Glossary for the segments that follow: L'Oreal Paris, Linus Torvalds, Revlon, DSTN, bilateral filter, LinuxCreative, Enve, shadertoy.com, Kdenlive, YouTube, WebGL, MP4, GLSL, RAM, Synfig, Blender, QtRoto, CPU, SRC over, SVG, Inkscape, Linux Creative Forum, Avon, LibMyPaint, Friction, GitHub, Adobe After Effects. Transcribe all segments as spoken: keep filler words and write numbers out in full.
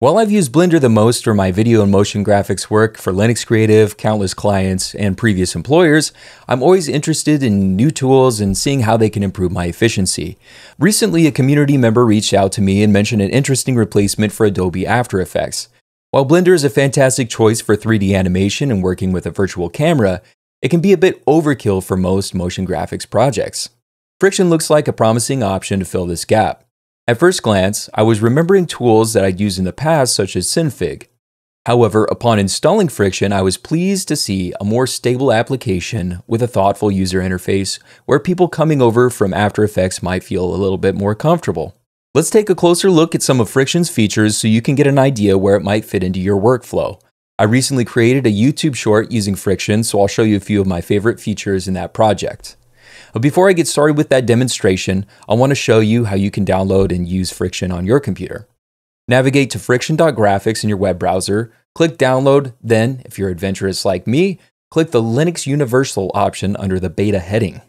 While I've used Blender the most for my video and motion graphics work for Linux Creative, countless clients, and previous employers, I'm always interested in new tools and seeing how they can improve my efficiency. Recently, a community member reached out to me and mentioned an interesting replacement for Adobe After Effects. While Blender is a fantastic choice for three D animation and working with a virtual camera, it can be a bit overkill for most motion graphics projects. Friction looks like a promising option to fill this gap. At first glance, I was remembering tools that I'd used in the past, such as Synfig. However, upon installing Friction, I was pleased to see a more stable application with a thoughtful user interface where people coming over from After Effects might feel a little bit more comfortable. Let's take a closer look at some of Friction's features so you can get an idea where it might fit into your workflow. I recently created a YouTube short using Friction, so I'll show you a few of my favorite features in that project. But before I get started with that demonstration, I want to show you how you can download and use Friction on your computer. Navigate to friction dot graphics in your web browser, click download, then, if you're adventurous like me, click the Linux Universal option under the beta heading.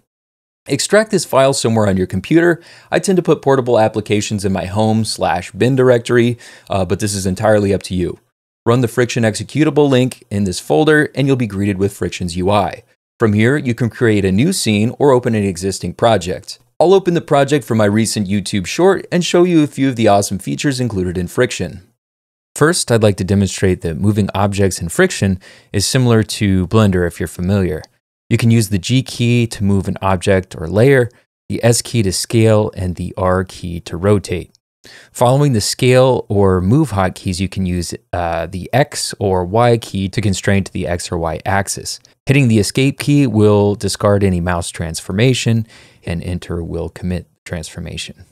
Extract this file somewhere on your computer. I tend to put portable applications in my home slash bin directory, uh, but this is entirely up to you. Run the Friction executable link in this folder and you'll be greeted with Friction's U I. From here, you can create a new scene or open an existing project. I'll open the project from my recent YouTube short and show you a few of the awesome features included in Friction. First, I'd like to demonstrate that moving objects in Friction is similar to Blender if you're familiar. You can use the G key to move an object or layer, the S key to scale, and the R key to rotate. Following the scale or move hotkeys, you can use uh, the X or Y key to constrain to the X or Y axis. Hitting the escape key will discard any mouse transformation, and enter will commit transformation.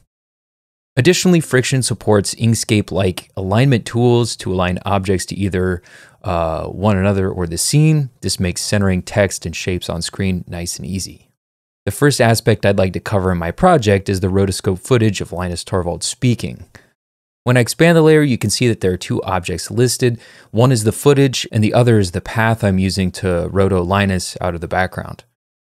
Additionally, Friction supports Inkscape-like alignment tools to align objects to either uh, one another or the scene. This makes centering text and shapes on screen nice and easy. The first aspect I'd like to cover in my project is the rotoscope footage of Linus Torvalds speaking. When I expand the layer, you can see that there are two objects listed. One is the footage and the other is the path I'm using to roto Linus out of the background.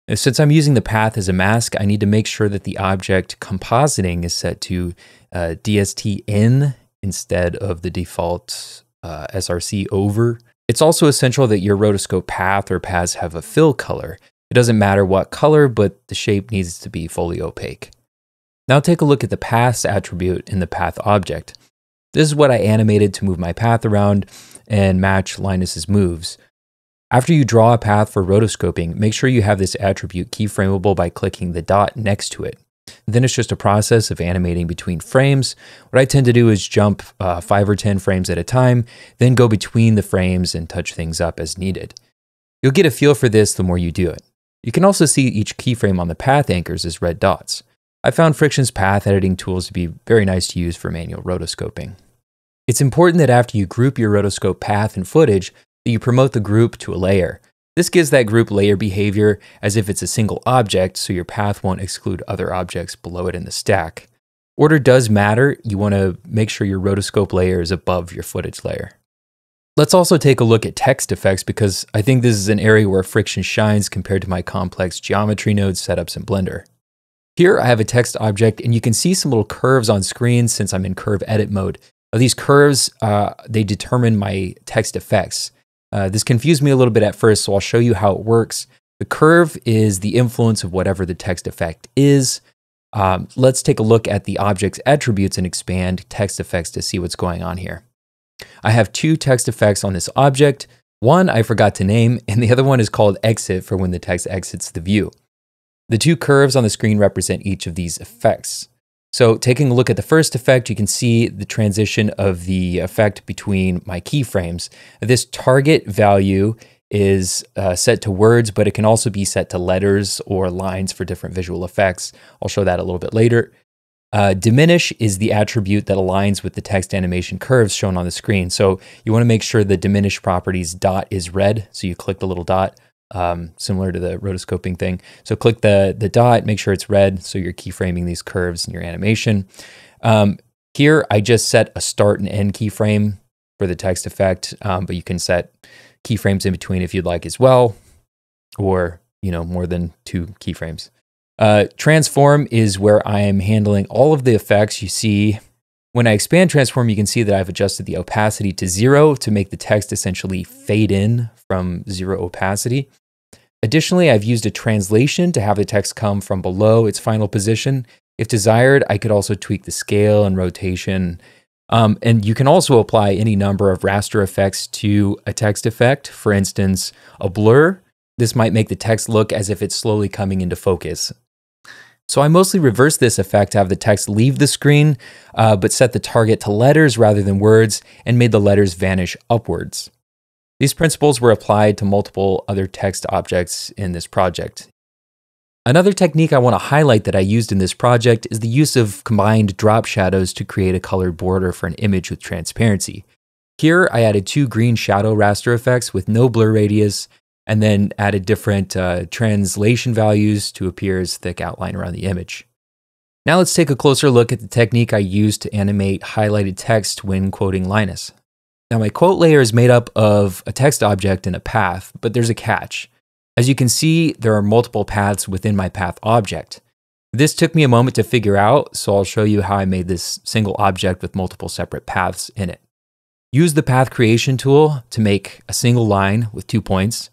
And since I'm using the path as a mask, I need to make sure that the object compositing is set to uh, D S T N instead of the default uh, S R C over. It's also essential that your rotoscope path or paths have a fill color. It doesn't matter what color, but the shape needs to be fully opaque. Now take a look at the paths attribute in the path object. This is what I animated to move my path around and match Linus's moves. After you draw a path for rotoscoping, make sure you have this attribute keyframeable by clicking the dot next to it. Then it's just a process of animating between frames. What I tend to do is jump uh, five or ten frames at a time, then go between the frames and touch things up as needed. You'll get a feel for this the more you do it. You can also see each keyframe on the path anchors as red dots. I found Friction's path editing tools to be very nice to use for manual rotoscoping. It's important that after you group your rotoscope path and footage, that you promote the group to a layer. This gives that group layer behavior as if it's a single object, so your path won't exclude other objects below it in the stack. Order does matter. You want to make sure your rotoscope layer is above your footage layer. Let's also take a look at text effects because I think this is an area where Friction shines compared to my complex geometry node setups in Blender. Here I have a text object and you can see some little curves on screen since I'm in curve edit mode. Now, these curves, uh, they determine my text effects. Uh, this confused me a little bit at first, so I'll show you how it works. The curve is the influence of whatever the text effect is. Um, let's take a look at the object's attributes and expand text effects to see what's going on here. I have two text effects on this object. One I forgot to name, and the other one is called exit for when the text exits the view. The two curves on the screen represent each of these effects. So taking a look at the first effect, you can see the transition of the effect between my keyframes. This target value is uh, set to words, but it can also be set to letters or lines for different visual effects. I'll show that a little bit later. Uh, diminish is the attribute that aligns with the text animation curves shown on the screen. So you want to make sure the diminish properties dot is red. So you click the little dot, um, similar to the rotoscoping thing. So click the, the dot, make sure it's red. So you're keyframing these curves in your animation. Um, here, I just set a start and end keyframe for the text effect, um, but you can set keyframes in between if you'd like as well, or, you know, more than two keyframes. Uh, transform is where I am handling all of the effects you see When I expand transform, you can see that I've adjusted the opacity to zero to make the text essentially fade in from zero opacity. Additionally, I've used a translation to have the text come from below its final position. If desired, I could also tweak the scale and rotation. Um, and you can also apply any number of raster effects to a text effect. For instance, a blur. This might make the text look as if it's slowly coming into focus. So I mostly reverse this effect to have the text leave the screen, uh, but set the target to letters rather than words and made the letters vanish upwards. These principles were applied to multiple other text objects in this project. Another technique I want to highlight that I used in this project is the use of combined drop shadows to create a colored border for an image with transparency. Here I added two green shadow raster effects with no blur radius, and then added different uh, translation values to appear as thick outline around the image. Now let's take a closer look at the technique I used to animate highlighted text when quoting Linus. Now my quote layer is made up of a text object and a path, but there's a catch. As you can see, there are multiple paths within my path object. This took me a moment to figure out, so I'll show you how I made this single object with multiple separate paths in it. Use the path creation tool to make a single line with two points.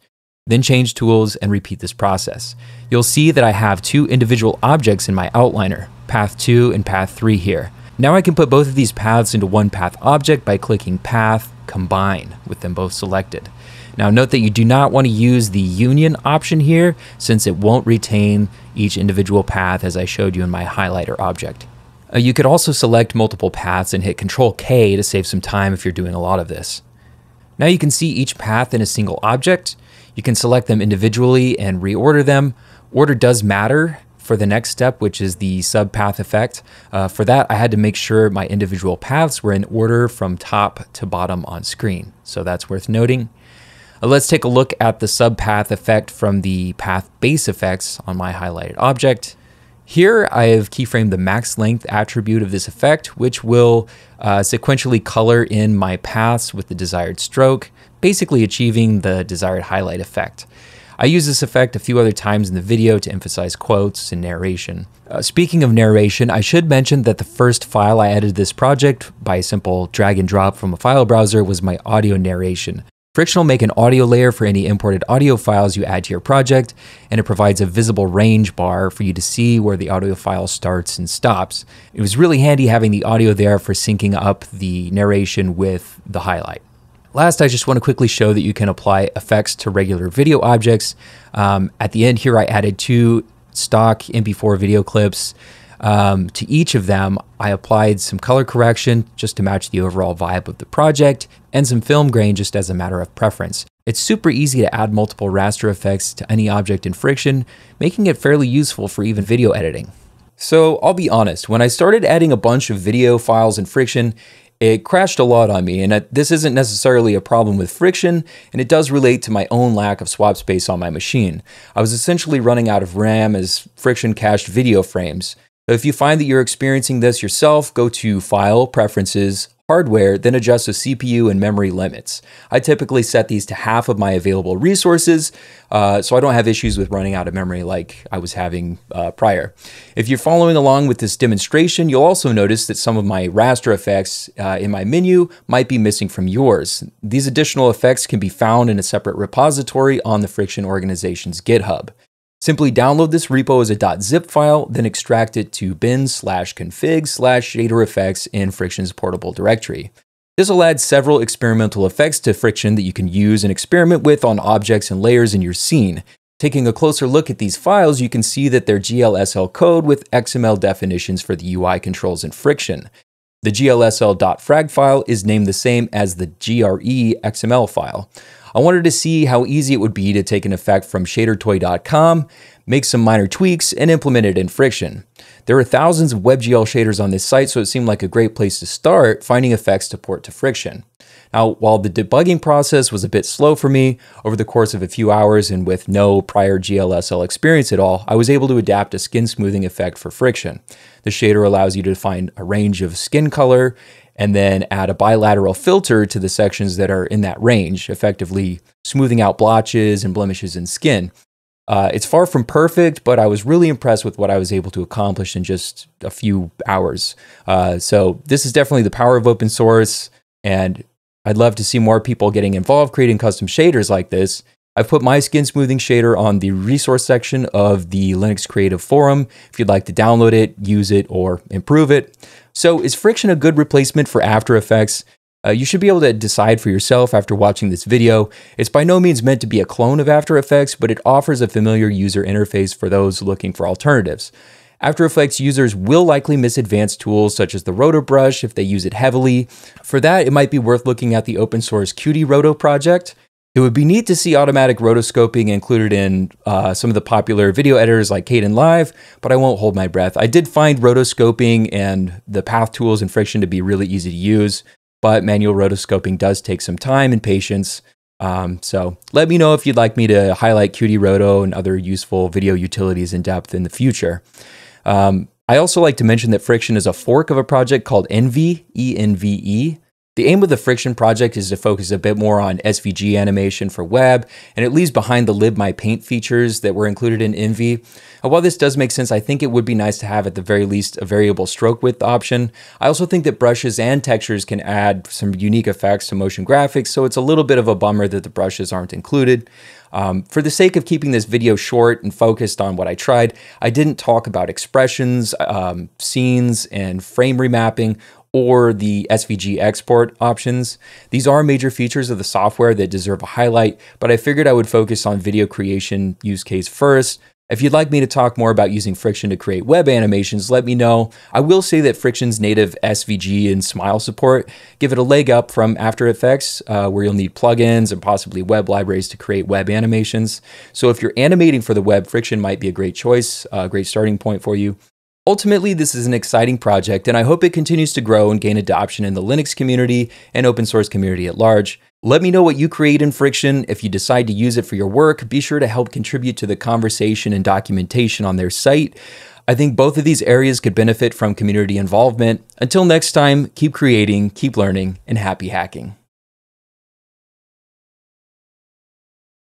Then change tools and repeat this process. You'll see that I have two individual objects in my outliner, path two and path three here. Now I can put both of these paths into one path object by clicking path, combine, with them both selected. Now note that you do not want to use the union option here since it won't retain each individual path as I showed you in my highlighter object. Uh, you could also select multiple paths and hit control K to save some time if you're doing a lot of this. Now you can see each path in a single object. You can select them individually and reorder them. Order does matter for the next step, which is the subpath effect. Uh, for that, I had to make sure my individual paths were in order from top to bottom on screen. So that's worth noting. Uh, let's take a look at the subpath effect from the path base effects on my highlighted object. Here I have keyframed the max length attribute of this effect, which will uh, sequentially color in my paths with the desired stroke, basically achieving the desired highlight effect. I use this effect a few other times in the video to emphasize quotes and narration. Uh, speaking of narration, I should mention that the first file I added to this project by a simple drag and drop from a file browser was my audio narration. Friction will make an audio layer for any imported audio files you add to your project, and it provides a visible range bar for you to see where the audio file starts and stops. It was really handy having the audio there for syncing up the narration with the highlight. Last, I just want to quickly show that you can apply effects to regular video objects. Um, at the end here, I added two stock M P four video clips. Um, to each of them, I applied some color correction just to match the overall vibe of the project and some film grain just as a matter of preference. It's super easy to add multiple raster effects to any object in Friction, making it fairly useful for even video editing. So I'll be honest, when I started adding a bunch of video files in Friction, it crashed a lot on me, and this isn't necessarily a problem with Friction, and it does relate to my own lack of swap space on my machine. I was essentially running out of RAM as Friction cached video frames. If you find that you're experiencing this yourself, go to File, Preferences, Hardware, then adjust the C P U and memory limits. I typically set these to half of my available resources, uh, so I don't have issues with running out of memory like I was having uh, prior. If you're following along with this demonstration, you'll also notice that some of my raster effects uh, in my menu might be missing from yours. These additional effects can be found in a separate repository on the Friction organization's GitHub. Simply download this repo as a .zip file, then extract it to bin slash config slash shader effects in Friction's portable directory. This will add several experimental effects to Friction that you can use and experiment with on objects and layers in your scene. Taking a closer look at these files, you can see that they're G L S L code with X M L definitions for the U I controls in Friction. The G L S L dot frag file is named the same as the G R E X M L file. I wanted to see how easy it would be to take an effect from shader toy dot com, make some minor tweaks, and implement it in Friction. There are thousands of WebGL shaders on this site, so it seemed like a great place to start finding effects to port to Friction. Now, while the debugging process was a bit slow for me, over the course of a few hours and with no prior G L S L experience at all, I was able to adapt a skin smoothing effect for Friction. The shader allows you to define a range of skin color and then add a bilateral filter to the sections that are in that range, effectively smoothing out blotches and blemishes in skin. Uh, it's far from perfect, but I was really impressed with what I was able to accomplish in just a few hours. Uh, so this is definitely the power of open source, and I'd love to see more people getting involved creating custom shaders like this. I've put my skin smoothing shader on the resource section of the Linux Creative Forum if you'd like to download it, use it, or improve it. So is Friction a good replacement for After Effects? Uh, you should be able to decide for yourself after watching this video. It's by no means meant to be a clone of After Effects, but it offers a familiar user interface for those looking for alternatives. After Effects users will likely miss advanced tools such as the roto brush if they use it heavily. For that, it might be worth looking at the open source QtRoto project. It would be neat to see automatic rotoscoping included in uh, some of the popular video editors like Kdenlive, but I won't hold my breath. I did find rotoscoping and the path tools in Friction to be really easy to use, but manual rotoscoping does take some time and patience. Um, so let me know if you'd like me to highlight QtRoto and other useful video utilities in depth in the future. Um, I also like to mention that Friction is a fork of a project called Enve, E N V E. The aim of the Friction project is to focus a bit more on S V G animation for web, and it leaves behind the LibMyPaint features that were included in Enve. And while this does make sense, I think it would be nice to have at the very least a variable stroke width option. I also think that brushes and textures can add some unique effects to motion graphics, so it's a little bit of a bummer that the brushes aren't included. Um, for the sake of keeping this video short and focused on what I tried, I didn't talk about expressions, um, scenes, and frame remapping, or the S V G export options. These are major features of the software that deserve a highlight, but I figured I would focus on video creation use case first. If you'd like me to talk more about using Friction to create web animations, let me know. I will say that Friction's native S V G and Smile support give it a leg up from After Effects, uh, where you'll need plugins and possibly web libraries to create web animations. So if you're animating for the web, Friction might be a great choice, a great starting point for you. Ultimately, this is an exciting project, and I hope it continues to grow and gain adoption in the Linux community and open source community at large. Let me know what you create in Friction. If you decide to use it for your work, be sure to help contribute to the conversation and documentation on their site. I think both of these areas could benefit from community involvement. Until next time, keep creating, keep learning, and happy hacking.